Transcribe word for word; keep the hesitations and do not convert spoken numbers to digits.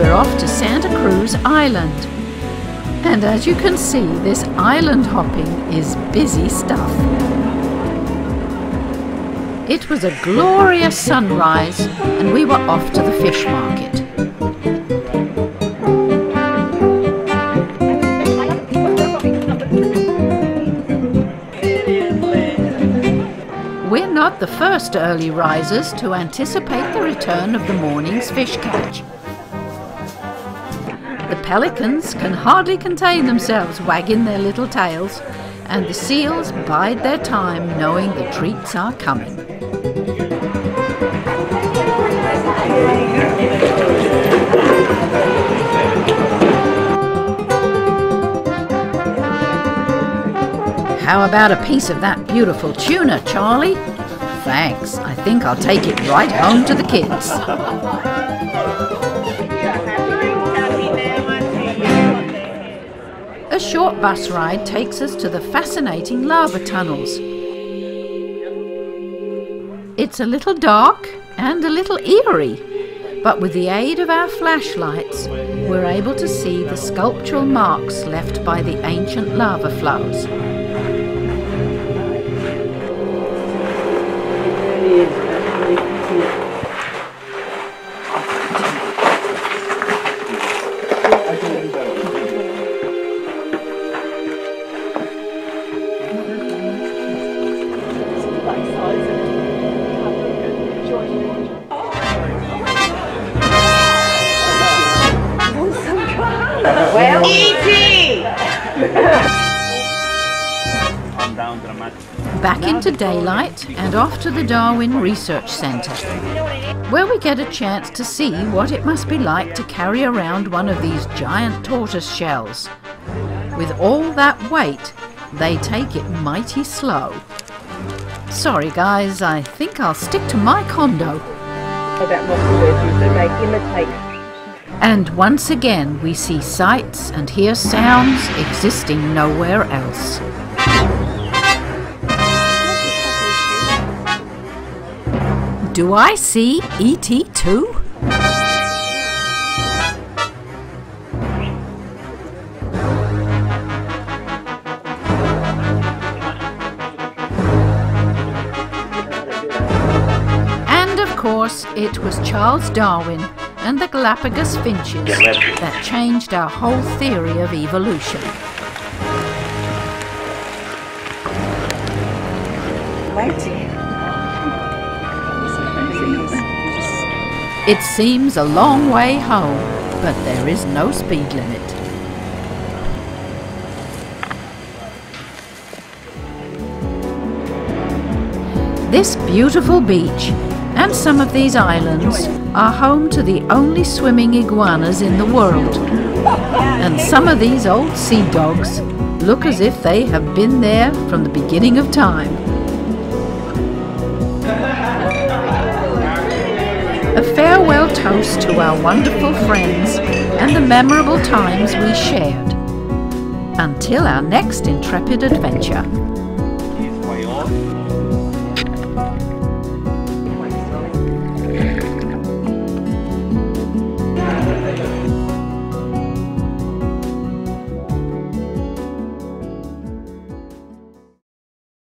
we're off to Santa Cruz Island. And as you can see, this island hopping is busy stuff. It was a glorious sunrise and we were off to the fish market. We're not the first early risers to anticipate the return of the morning's fish catch. The pelicans can hardly contain themselves wagging their little tails, and the seals bide their time knowing the treats are coming. How about a piece of that beautiful tuna, Charlie? Thanks, I think I'll take it right home to the kids. A short bus ride takes us to the fascinating lava tunnels. It's a little dark and a little eerie, but with the aid of our flashlights, we're able to see the sculptural marks left by the ancient lava flows. Well, easy. Back into daylight and off to the Darwin Research Centre, where we get a chance to see what it must be like to carry around one of these giant tortoise shells. With all that weight, they take it mighty slow. Sorry guys, I think I'll stick to my condo. About what the words they imitate. And once again, we see sights and hear sounds existing nowhere else. Do I see E T too? And of course, it was Charles Darwin and the Galapagos finches that changed our whole theory of evolution. It seems a long way home, but there is no speed limit. This beautiful beach and some of these islands are home to the only swimming iguanas in the world. And some of these old sea dogs look as if they have been there from the beginning of time. A farewell toast to our wonderful friends and the memorable times we shared. Until our next intrepid adventure.